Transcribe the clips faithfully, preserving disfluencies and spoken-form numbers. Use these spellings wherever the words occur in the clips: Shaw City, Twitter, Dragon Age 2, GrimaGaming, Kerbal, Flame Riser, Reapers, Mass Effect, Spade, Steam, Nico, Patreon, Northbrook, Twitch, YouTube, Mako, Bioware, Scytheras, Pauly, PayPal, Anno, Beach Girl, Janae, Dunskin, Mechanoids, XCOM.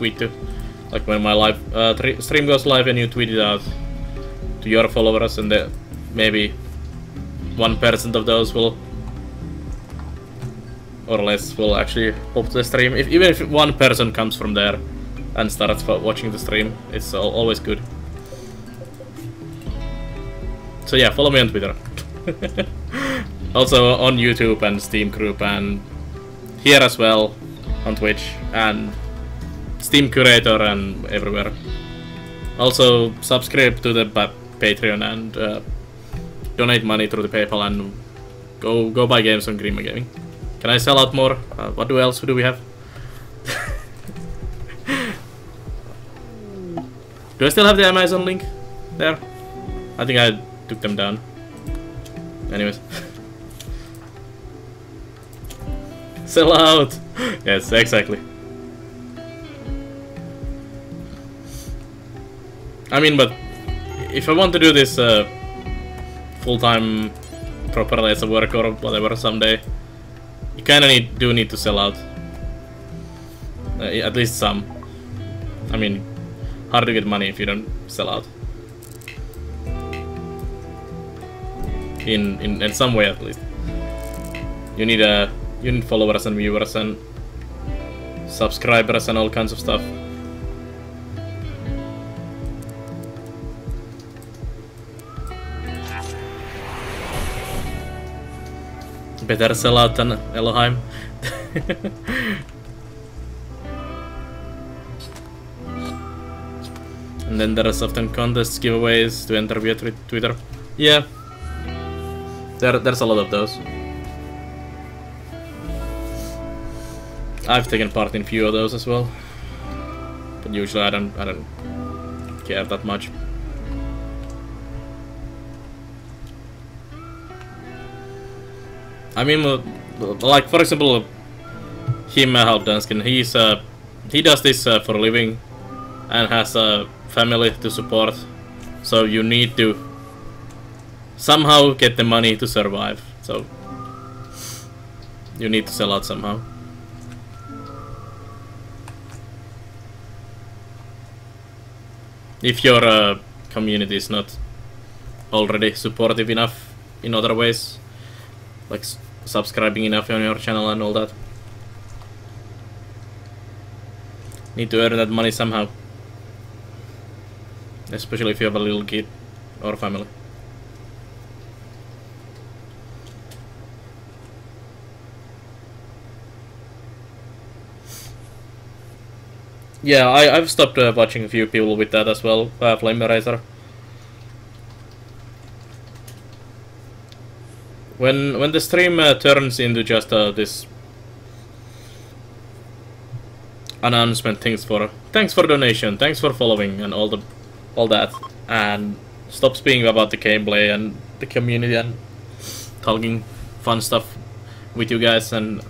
tweet to, like when my live uh, stream goes live and you tweet it out to your followers, and the, maybe one percent of those will, or less, will actually pop the stream. If even if one person comes from there and starts watching the stream, it's always good. So yeah, follow me on Twitter. Also on YouTube and Steam group, and here as well on Twitch and Steam Curator and everywhere. Also subscribe to the Patreon and uh, donate money through the PayPal and go go buy games on GrimaGaming. Can I sell out more? Uh, what else do we have? Do I still have the Amazon link there? I think I took them down. Anyways. Sell out! Yes, exactly. I mean, but if I want to do this uh, full-time properly as a work or whatever someday, you kind of need, do need to sell out, uh, at least some. I mean, hard to get money if you don't sell out in in, in some way. At least you need a uh, you need followers and viewers and subscribers and all kinds of stuff. Better sell out than Elohim. And then there are often contests, giveaways to enter via Twitter. Yeah, there, there's a lot of those. I've taken part in a few of those as well, but usually I don't, I don't care that much. I mean, like for example, him uh, help Dunskin. He's uh, he does this uh, for a living, and has a family to support. So you need to somehow get the money to survive. So you need to sell out somehow. If your uh, community is not already supportive enough in other ways, like subscribing enough on your channel and all that. Need to earn that money somehow. Especially if you have a little kid or family. Yeah, I, I've stopped uh, watching a few people with that as well, uh, Flame Riser. When when the stream uh, turns into just uh, this announcement, thanks for thanks for donation, thanks for following, and all the all that, and stops being about the gameplay and the community and talking fun stuff with you guys, and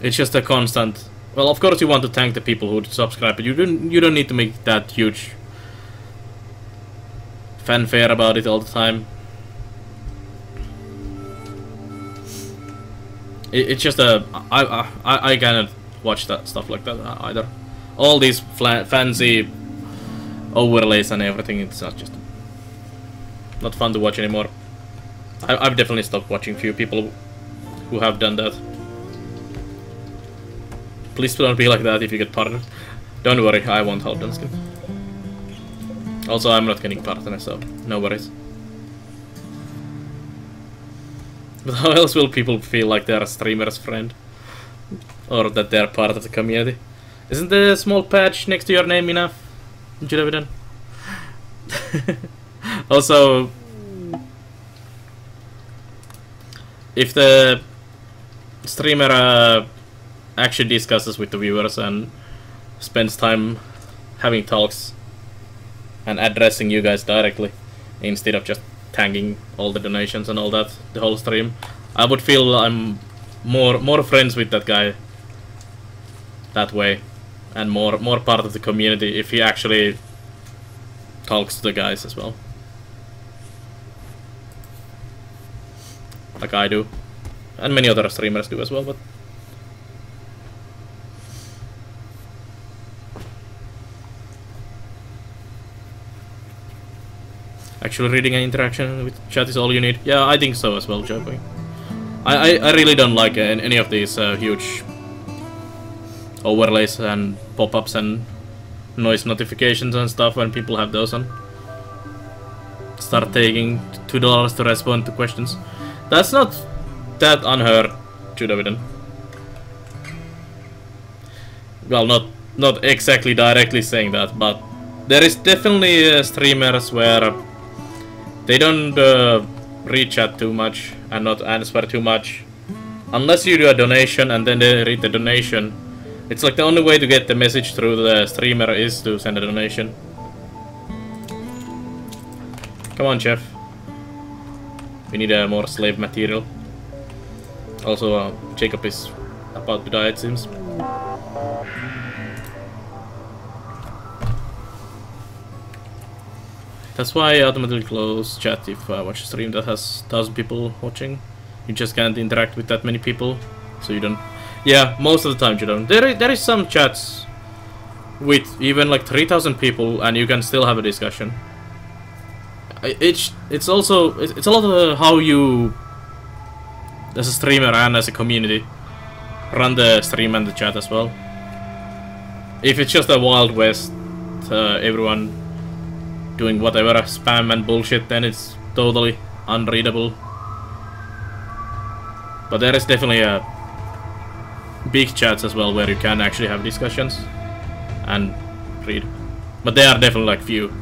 it's just a constant. Well, of course you want to thank the people who subscribe, but you don't you don't need to make that huge fanfare about it all the time. It's just a I I I cannot watch that stuff like that either. All these fla fancy overlays and everything, it's not just not fun to watch anymore. I, I've definitely stopped watching few people who have done that. Please don't be like that if you get partnered. Don't worry, I won't help Dunskin. Also, I'm not getting partnered, so no worries. But how else will people feel like they're a streamer's friend? Or that they're part of the community? Isn't the small patch next to your name enough? You should have done. Also, if the streamer uh, actually discusses with the viewers and spends time having talks and addressing you guys directly, instead of just tagging all the donations and all that, the whole stream, I would feel I'm more more friends with that guy that way, and more more part of the community if he actually talks to the guys as well, like I do, and many other streamers do as well. But Actually reading and interaction with chat is all you need. Yeah, I think so as well, Joey. I, I, I really don't like uh, any of these uh, huge overlays and pop-ups and noise notifications and stuff when people have those on. Start taking two dollars to respond to questions. That's not that unheard, Judavidan. Well, not not exactly directly saying that, but there is definitely uh, streamers where they don't uh, read chat too much and not answer too much, unless you do a donation and then they read the donation. It's like the only way to get the message through the streamer is to send a donation. Come on, Jeff. We need uh, more slave material. Also, uh, Jacob is about to die, it seems. That's why I automatically close chat if I watch a stream that has a thousand people watching. You just can't interact with that many people, so you don't... Yeah, most of the time you don't. There is, there is some chats with even like three thousand people and you can still have a discussion. It's, it's also... It's a lot of how you... as a streamer and as a community run the stream and the chat as well. If it's just a Wild West, uh, everyone doing whatever spam and bullshit, then it's totally unreadable. But there is definitely a big chats as well where you can actually have discussions and read, but they are definitely like few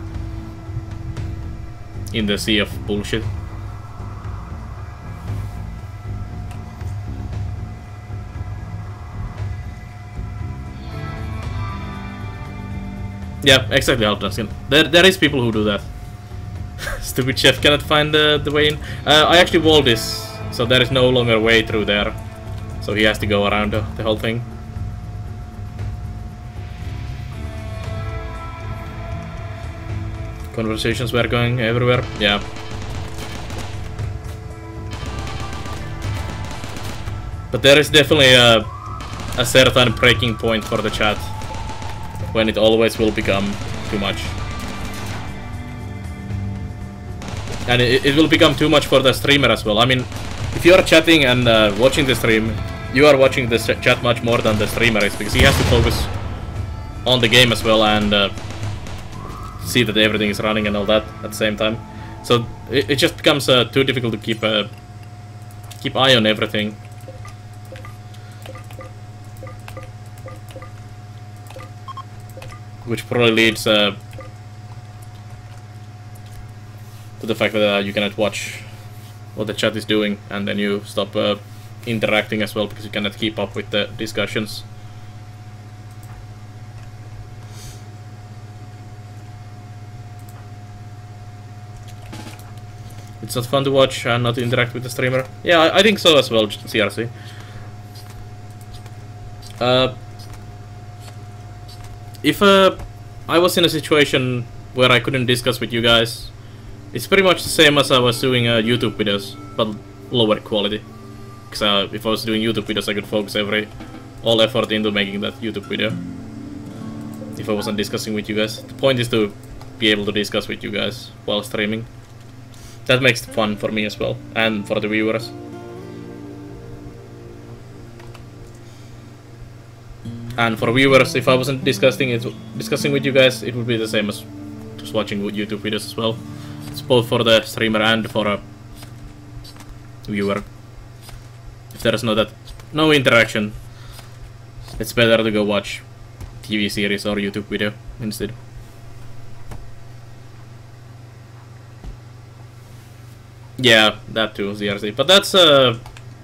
in the sea of bullshit. Yeah, exactly, how Dunskin. There, there is people who do that. Stupid chef cannot find the, the way in. Uh, I actually walled this, so there is no longer way through there. So he has to go around the, the whole thing. Conversations were going everywhere. Yeah. But there is definitely a, a certain breaking point for the chat. When it always will become too much. And it, it will become too much for the streamer as well. I mean, if you are chatting and uh, watching the stream, you are watching the chat much more than the streamer is, because he has to focus on the game as well and uh, see that everything is running and all that at the same time. So it, it just becomes uh, too difficult to keep, uh, keep eye on everything. Which probably leads uh, to the fact that uh, you cannot watch what the chat is doing, and then you stop uh, interacting as well because you cannot keep up with the discussions. It's not fun to watch and not interact with the streamer. Yeah, I, I think so as well, C R C. Uh, If uh, I was in a situation where I couldn't discuss with you guys, it's pretty much the same as I was doing uh, YouTube videos, but lower quality. Because uh, if I was doing YouTube videos, I could focus every all effort into making that YouTube video. If I wasn't discussing with you guys, the point is to be able to discuss with you guys while streaming. That makes it fun for me as well, and for the viewers. And for viewers, if I wasn't discussing it, discussing with you guys, it would be the same as just watching YouTube videos as well. It's both for the streamer and for a viewer. If there is no that, no interaction, it's better to go watch T V series or YouTube video instead. Yeah, that too, Z R C. But that's uh,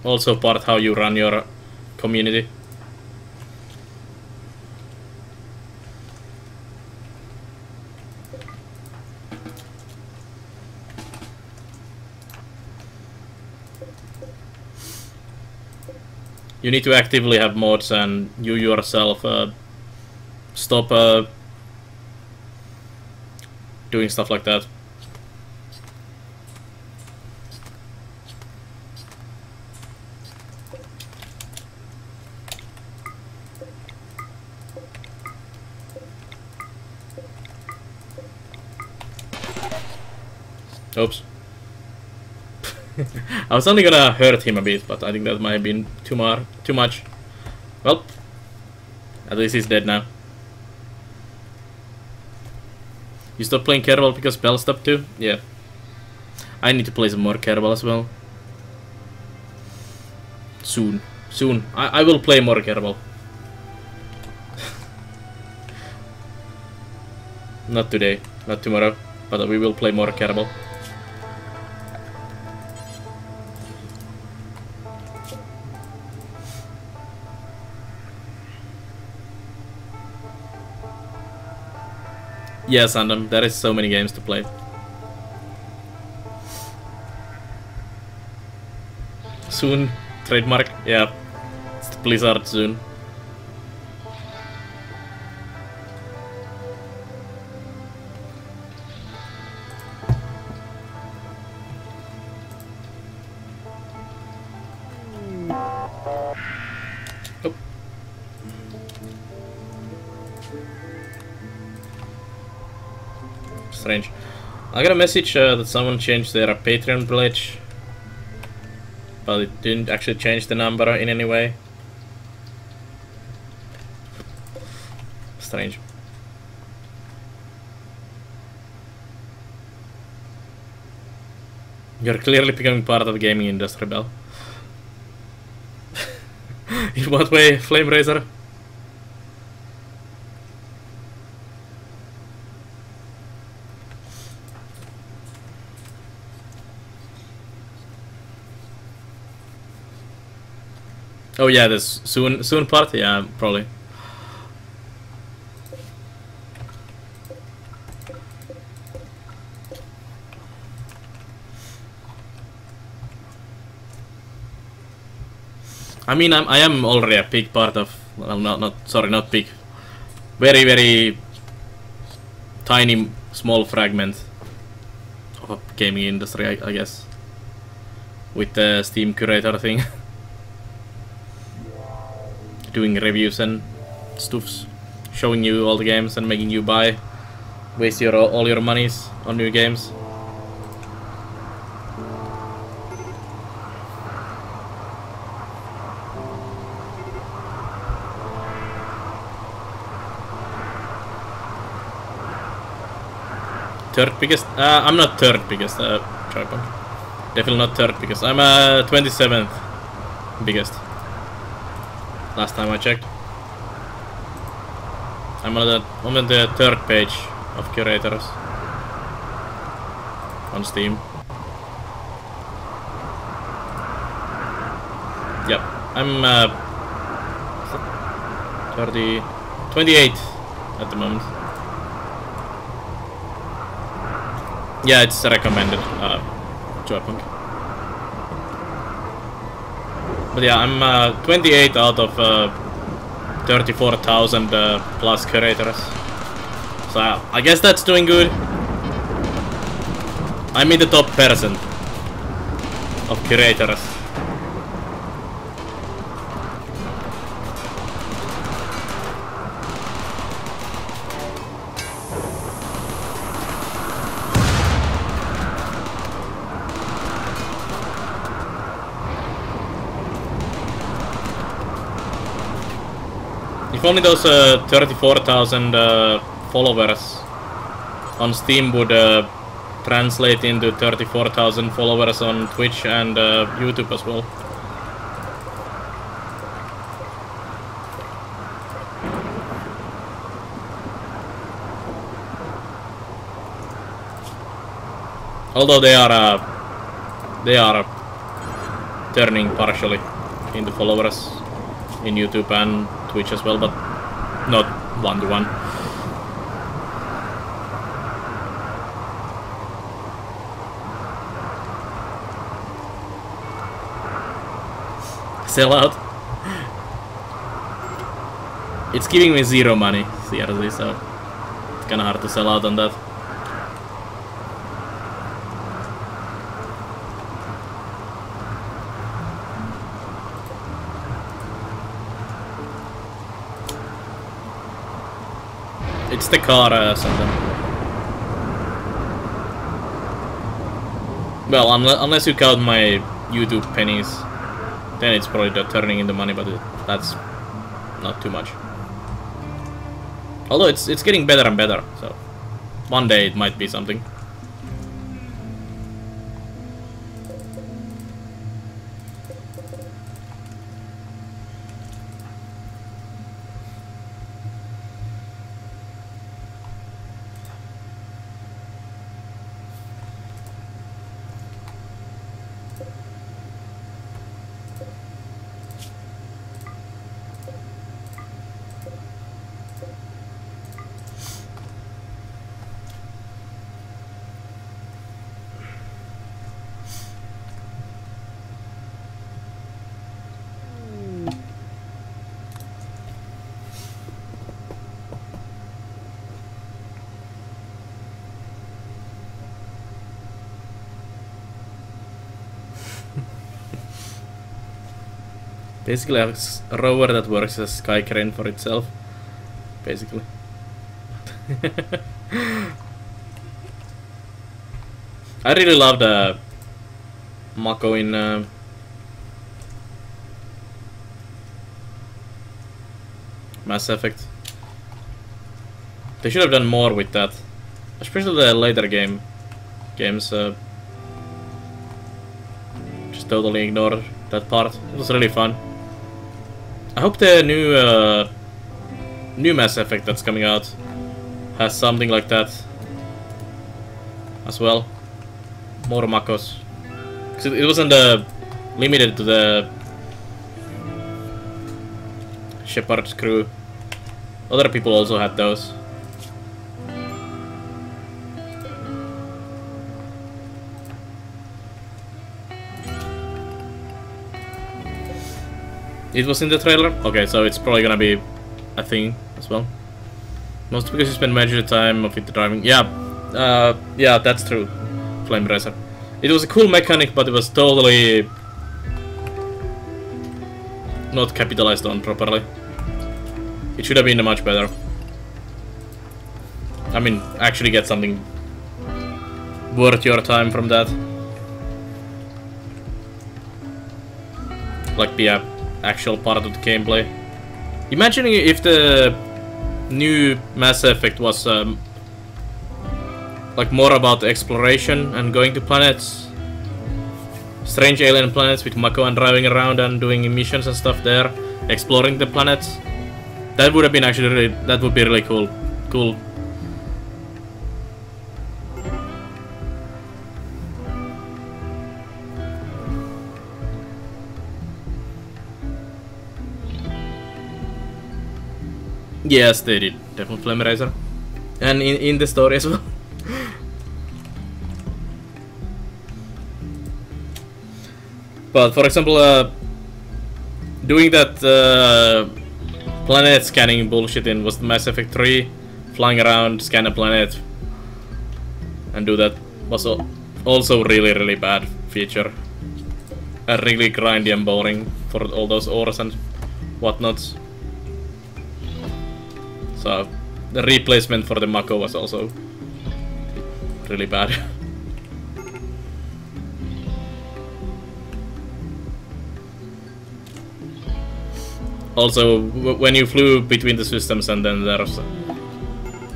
also part of how you run your community. You need to actively have mods, and you yourself uh, stop uh, doing stuff like that. Oops. I was only gonna hurt him a bit, but I think that might have been too, mar too much. Well, at least he's dead now. You stopped playing Kerbal because Bell stopped too? Yeah. I need to play some more Kerbal as well. Soon. Soon. I, I will play more Kerbal. Not today. Not tomorrow. But we will play more Kerbal. Yes, Andam, there is so many games to play. Soon, trademark, yeah. It's the Blizzard soon. Strange. I got a message uh, that someone changed their Patreon pledge, but it didn't actually change the number in any way. Strange. You're clearly becoming part of the gaming industry, Bell. In what way, Flame Riser? Oh yeah, this soon soon part? Yeah, probably. I mean, I'm, I am already a big part of... Well, not, not... Sorry, not big. Very, very... tiny, small fragment of a gaming industry, I, I guess. With the Steam curator thing. Doing reviews and stuffs, showing you all the games and making you buy, waste your all your monies on new games. Third biggest? Uh, I'm not third biggest. Uh, tripod. Definitely not third biggest. I'm uh, twenty-seventh biggest. Last time I checked. I'm on the, I'm on the third page of curators on Steam. Yep, I'm uh, thirty, twenty-eight at the moment. Yeah, it's recommended. Uh, Joypunk. But yeah, I'm uh, twenty-eight out of uh, thirty-four thousand uh, plus curators. So uh, I guess that's doing good. I'm in the top percent of curators. If only those uh, thirty-four thousand uh, followers on Steam would uh, translate into thirty-four thousand followers on Twitch and uh, YouTube as well. Although they are uh, they are uh, turning partially into followers in YouTube and Twitch as well, but not one to one. Sell out. It's giving me zero money, seriously, so it's kinda hard to sell out on that. It's the car or something. Well, unless you count my YouTube pennies, then it's probably not turning into money, but that's not too much. Although it's it's getting better and better, so one day it might be something. Basically a rover that works as a sky crane for itself. Basically. I really loved uh, Mako in uh, Mass Effect. They should have done more with that. Especially the later game games uh, just totally ignored that part. It was really fun. I hope the new uh, new Mass Effect that's coming out has something like that as well. More Makos. Because it, it wasn't uh, limited to the Shepard's crew. Other people also had those. It was in the trailer? Okay, so it's probably gonna be a thing as well. Mostly because you spend major time of it driving. Yeah, uh, yeah, that's true. Flame Riser. It was a cool mechanic, but it was totally not capitalized on properly. It should have been much better. I mean, actually get something worth your time from that. Like the yeah, actual part of the gameplay. Imagine if the new Mass Effect was um, like more about exploration and going to planets, strange alien planets with Mako and driving around and doing missions and stuff there, exploring the planets. That would have been actually really, that would be really cool. Cool. Yes, they did. Definitely Flame Riser. And in, in the story as well. But for example, uh, doing that uh, planet scanning bullshit in was the Mass Effect three. Flying around, scan a planet and do that was also really, really bad feature. And really grindy and boring for all those ores and whatnots. So, the replacement for the Mako was also really bad. Also, w when you flew between the systems and then there's...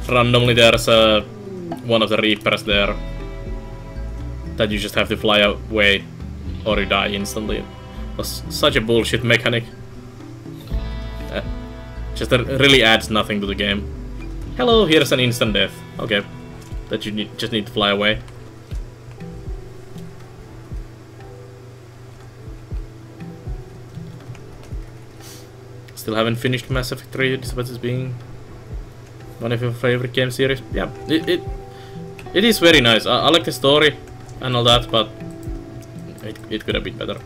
randomly there's uh, one of the Reapers there that you just have to fly away or you die instantly. It was such a bullshit mechanic. Uh, Just that really adds nothing to the game. Hello, here's an instant death. Okay, that you need, just need to fly away. Still haven't finished Mass Effect three despite this being one of your favorite game series. Yeah, it it, it is very nice. I, I like the story and all that, but it, it could have been better.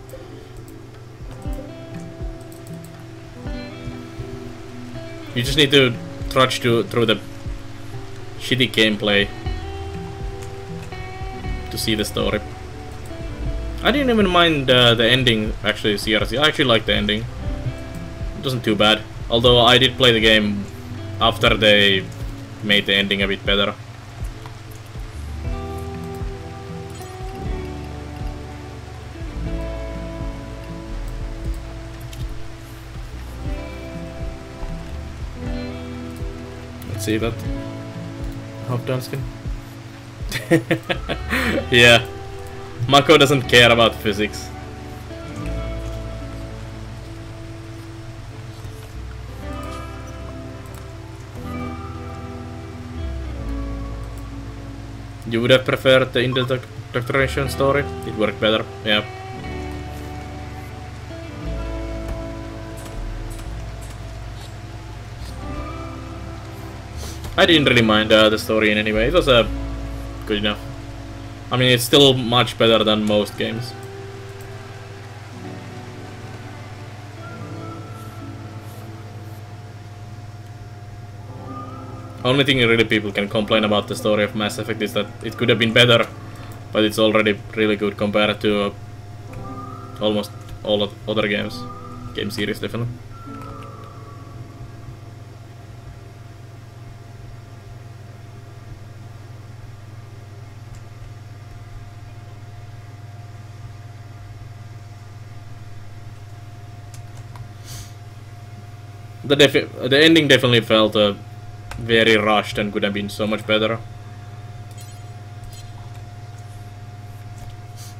You just need to trudge to, through the shitty gameplay to see the story. I didn't even mind uh, the ending, actually, C R C. I actually liked the ending. It wasn't too bad. Although I did play the game after they made the ending a bit better. Let's see that. Help Dunskin. Yeah. Mako doesn't care about physics. You would have preferred the indoctrination story? It worked better, yeah. I didn't really mind uh, the story in any way, it was uh, good enough. I mean, it's still much better than most games. Only thing really people can complain about the story of Mass Effect is that it could have been better, but it's already really good compared to uh, almost all other games. Game series, definitely. The, defi the ending definitely felt uh, very rushed and could have been so much better.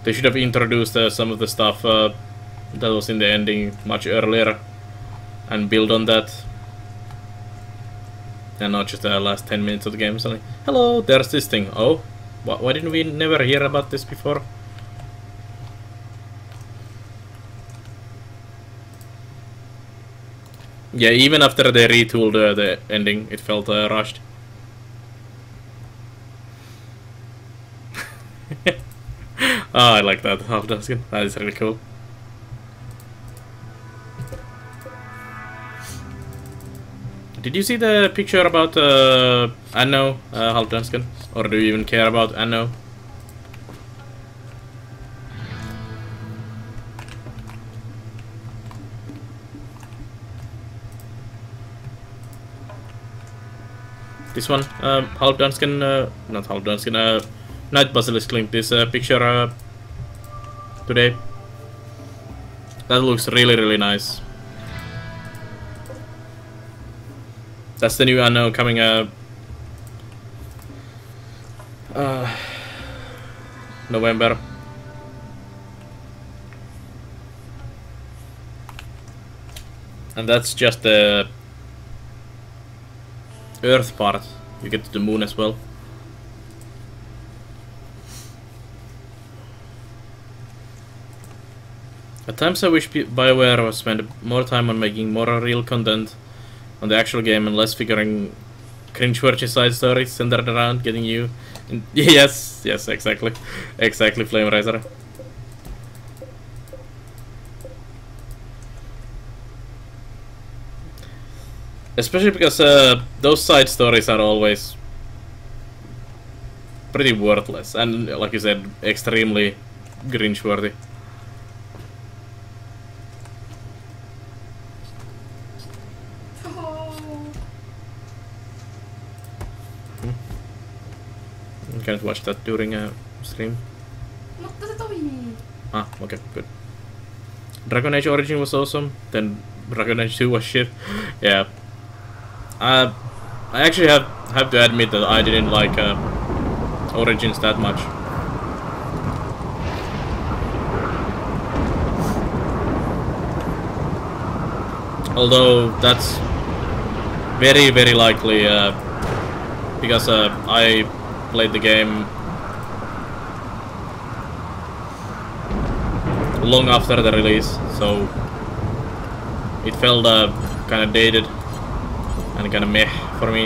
They should have introduced uh, some of the stuff uh, that was in the ending much earlier and build on that. And not just the last ten minutes of the game suddenly. Hello, there's this thing. Oh, wh why didn't we never hear about this before? Yeah, even after they retooled uh, the ending, it felt uh, rushed. Oh, I like that. Oh, that's good. That is really cool. Did you see the picture about uh, Anno, uh, Half Dunskin? Or do you even care about Anno? This one, um, Half Dunskin, uh, not Half Dunskin, uh, Night Basilisk linked this uh, picture uh, today. That looks really, really nice. That's the new Anno coming. Uh, uh, November. And that's just the Earth part. You get to the moon as well. At times I wish Bioware would spend more time on making more real content on the actual game and less figuring cringeworthy side stories centered around getting you in. Yes, yes, exactly. Exactly, Flame Riser. Especially because uh, those side stories are always pretty worthless and, like you said, extremely cringe-worthy. Oh. Hmm. You can't watch that during a stream. Ah, okay, good. Dragon Age Origins was awesome, then Dragon Age two was shit. Yeah. Uh, I actually have, have to admit that I didn't like uh, Origins that much. Although that's very, very likely uh, because uh, I played the game long after the release, so it felt uh, kind of dated. And kind of meh for me.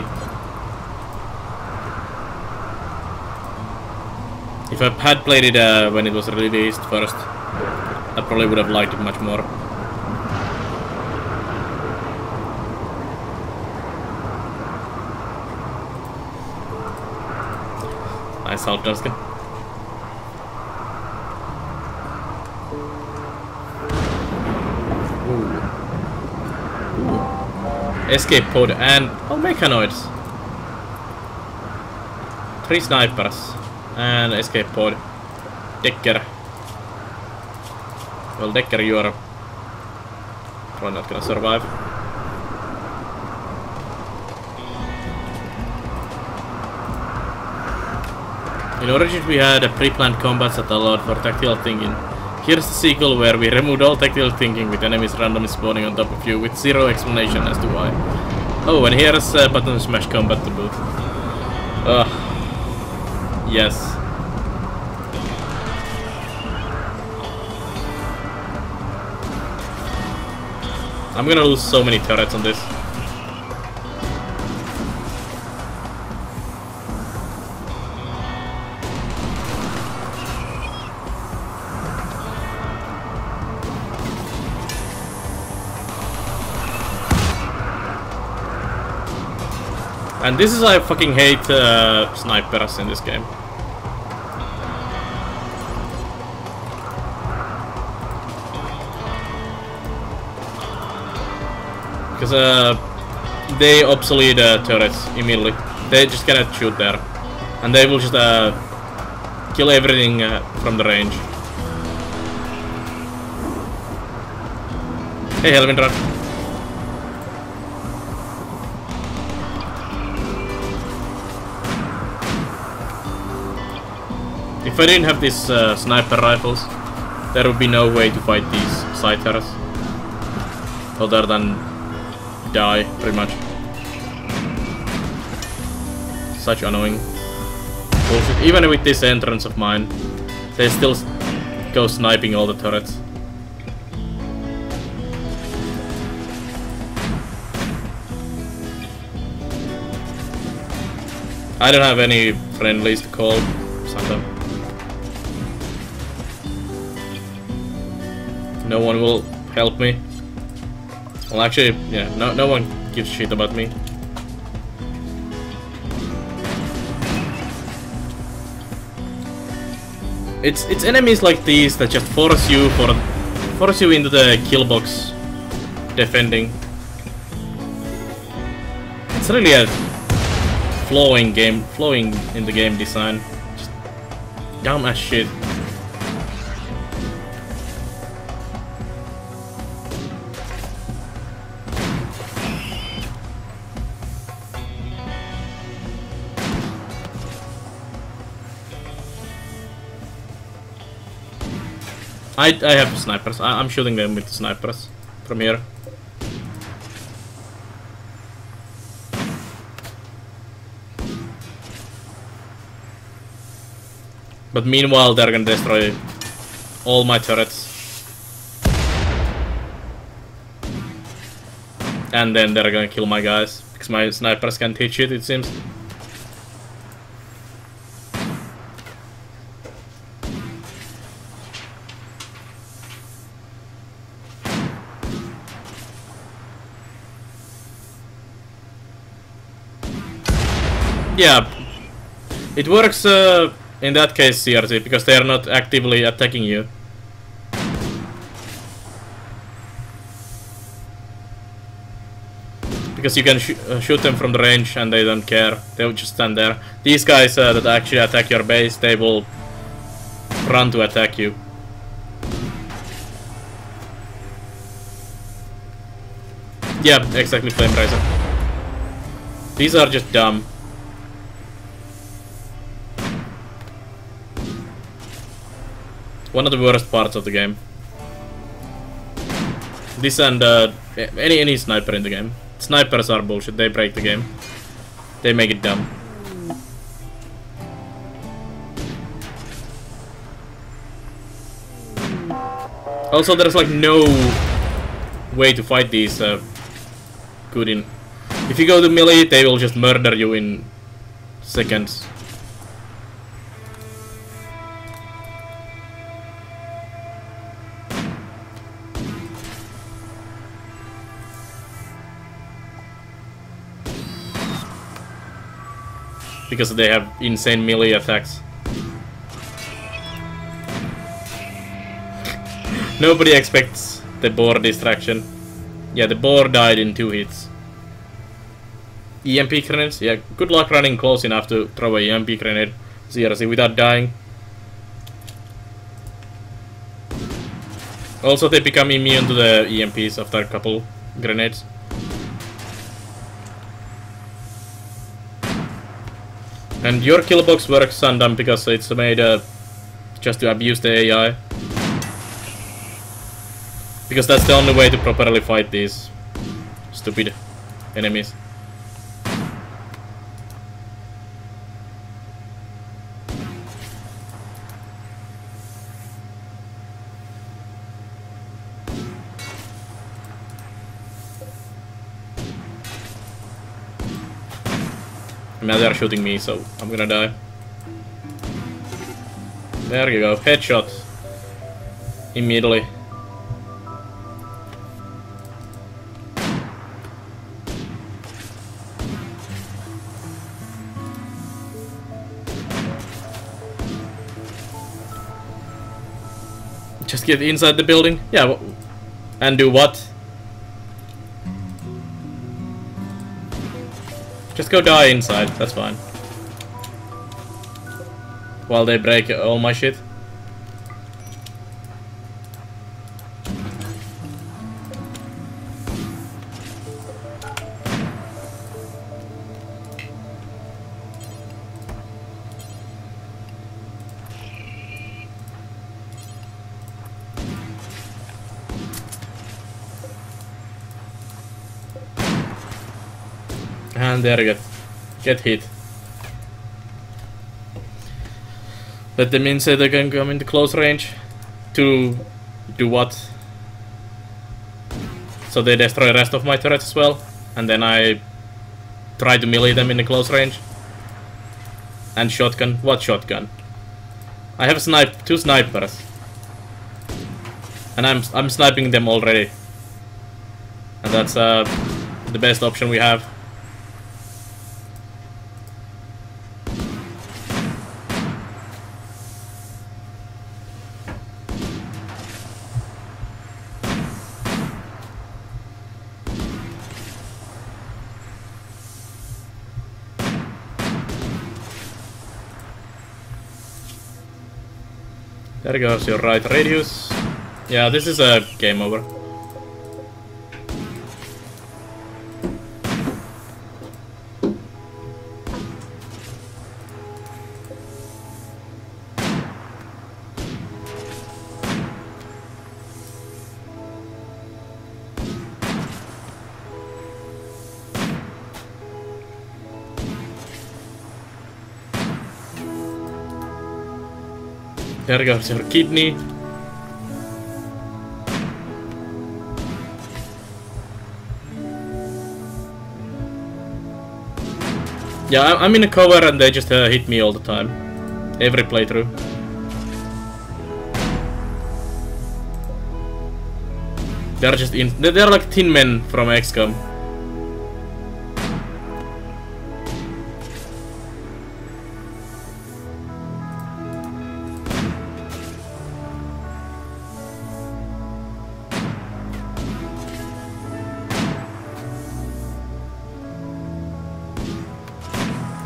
If I had played it uh, when it was released first, I probably would have liked it much more. Nice out, Dunskin. Escape pod and oh, Mechanoids. Three snipers and escape pod. Decker. Well, Decker, you are probably not gonna survive. In Origins we had a pre-planned combats that allowed for tactile thinking. Here's the sequel where we removed all tactile thinking with enemies randomly spawning on top of you with zero explanation as to why. Oh, and here's uh, button smash combat to boot. Ugh. Yes. I'm gonna lose so many turrets on this. And this is why I fucking hate uh, snipers in this game. Because uh, they obsolete uh, turrets immediately. They just cannot shoot there. And they will just uh, kill everything uh, from the range. Hey, Helvindra. If I didn't have these uh, sniper rifles, there would be no way to fight these Scytheras. Other than die, pretty much. Such annoying bullshit. Even with this entrance of mine, they still go sniping all the turrets. I don't have any friendlies to call sometimes. No one will help me. Well, actually, yeah, no, no one gives shit about me. It's it's enemies like these that just force you for force you into the kill box, defending. It's really a flowing game, flowing in the game design. Just dumb as shit. I, I have snipers. I, I'm shooting them with snipers from here. But meanwhile, they're gonna destroy all my turrets. And then they're gonna kill my guys. Because my snipers can't hit shit, it seems. Yeah, it works uh, in that case, C R T, because they are not actively attacking you. Because you can sh uh, shoot them from the range and they don't care, they will just stand there. These guys uh, that actually attack your base, they will run to attack you. Yeah, exactly, Flame Riser. These are just dumb. One of the worst parts of the game. This and uh, any any sniper in the game. Snipers are bullshit. They break the game. They make it dumb. Also, there's like no way to fight these uh, good in. If you go to melee, they will just murder you in seconds. Because they have insane melee attacks. Nobody expects the boar distraction. Yeah, the boar died in two hits. E M P grenades? Yeah, good luck running close enough to throw a E M P grenade, seriously, without dying. Also, they become immune to the E M Ps after a couple grenades. And your killbox works, Sundam, because it's made uh, just to abuse the A I. Because that's the only way to properly fight these stupid enemies. Now they are shooting me, so I'm gonna die. There you go, headshot. Immediately. Just get inside the building? Yeah, and do what? Just go die inside, that's fine. While they break all my shit. There you go. Get hit. Let them in so they can come into close range. To do what? So they destroy the rest of my turrets as well. And then I try to melee them in the close range. And shotgun. What shotgun? I have sniped two snipers. And I'm I'm sniping them already. And that's uh the best option we have. There goes your right radius. Yeah, this is a game over. There goes your kidney. Yeah, I'm in a cover and they just uh, hit me all the time. Every playthrough. They're just in. They're like Tin Men from X COM.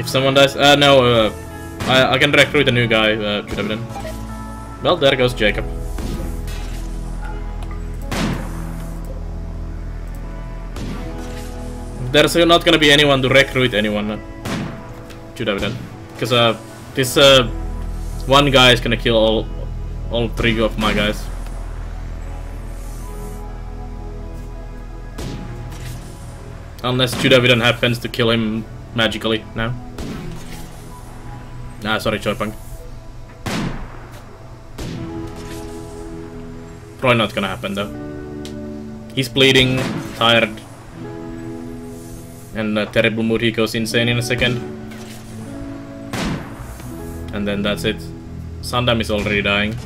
Someone dies. Uh, no, uh, I, I can recruit a new guy. Uh, should have been. Well, there goes Jacob. There's not gonna be anyone to recruit anyone. Uh, should have been. Because uh, this uh, one guy is gonna kill all, all three of my guys. Unless Judavidan happens to kill him magically now. Ah, sorry, Chorpang. Probably not gonna happen though. He's bleeding, tired, and a terrible mood. He goes insane in a second, and then that's it. Sundam is already dying.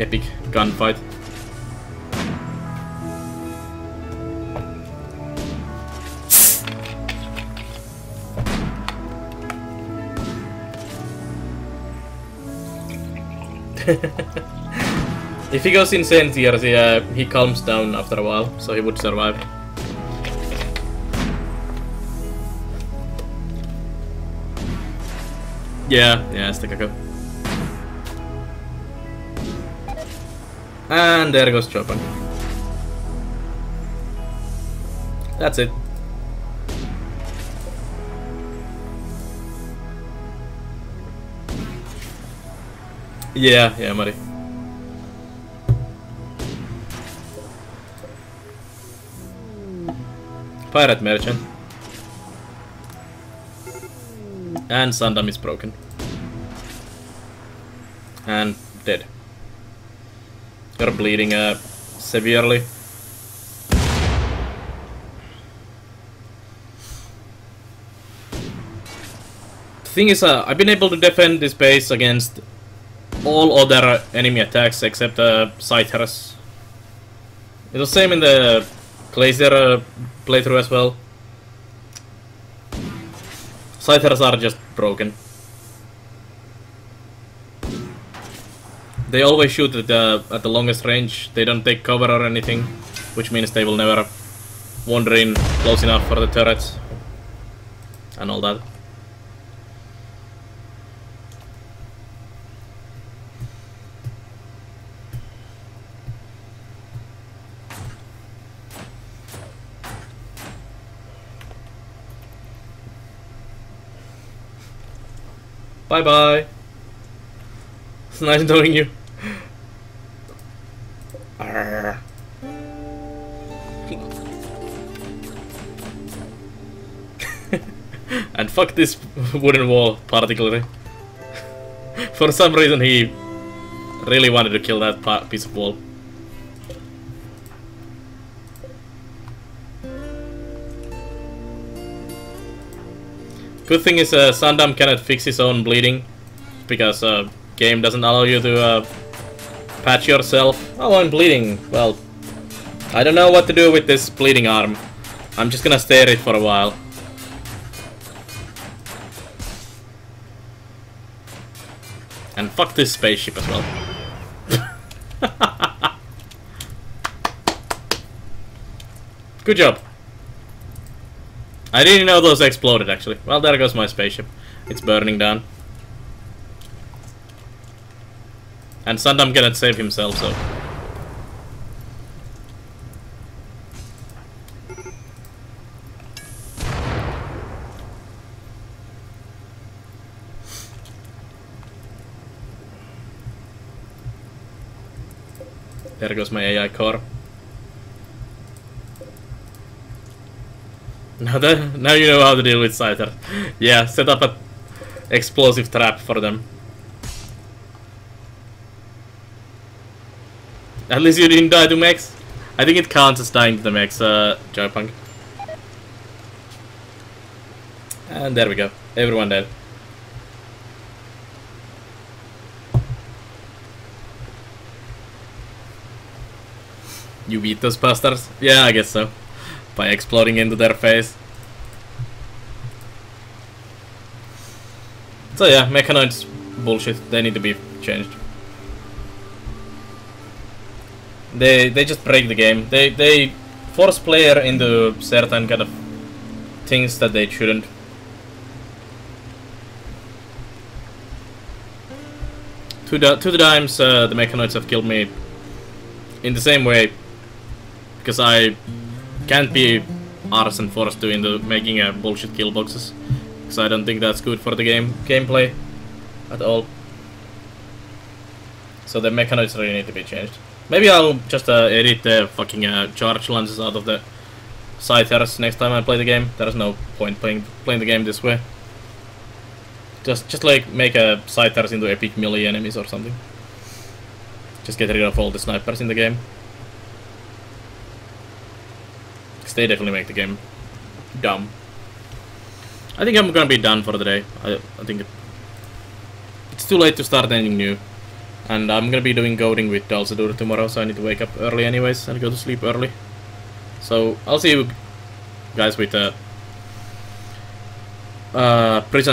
Epic gunfight. If he goes insane here, he, uh, he calms down after a while, so he would survive. Yeah, yeah, stick a go. And there goes Chopin. That's it. Yeah, yeah, buddy. Pirate merchant. And Sandam is broken. And dead. You're bleeding uh, severely. The thing is, uh, I've been able to defend this base against all other enemy attacks except uh, Scytheras. It was same in the Glacier uh, playthrough as well. Scytheras are just broken. They always shoot at the, at the longest range. They don't take cover or anything, which means they will never wander in close enough for the turrets and all that. Bye bye. It's nice knowing you. Arr. And fuck this wooden wall, particularly. For some reason, he really wanted to kill that part piece of wall. Good thing is uh, Sandam cannot fix his own bleeding, because uh, game doesn't allow you to uh, patch yourself. Oh, I'm bleeding. Well, I don't know what to do with this bleeding arm. I'm just gonna stare at it for a while. And fuck this spaceship as well. Good job. I didn't know those exploded, actually. Well, there goes my spaceship. It's burning down. And Sandam cannot save himself, so... There goes my A I core. Now that now you know how to deal with Scyther. Yeah, set up an explosive trap for them. At least you didn't die to mechs. I think it counts as dying to the mechs, uh, Joypunk. And there we go. Everyone dead. You beat those bastards? Yeah, I guess so. By exploding into their face. So yeah, Mechanoids bullshit. They need to be changed. They they just break the game. They they force player into certain kind of things that they shouldn't. Two di two times uh, the Mechanoids have killed me. In the same way, because I. Can't be arsed and forced to into making a bullshit kill boxes, because I don't think that's good for the game gameplay at all. So the mechanics really need to be changed. Maybe I'll just uh, edit the fucking uh, charge lances out of the Scytheras next time I play the game. There's no point playing playing the game this way. Just just like make a Scytheras into epic melee enemies or something. Just get rid of all the snipers in the game. They definitely make the game dumb. I think I'm gonna be done for the day. I, I think it, it's too late to start anything new. And I'm gonna be doing coding with Dulcidura tomorrow, so I need to wake up early anyways and go to sleep early. So I'll see you guys with uh, uh, Prison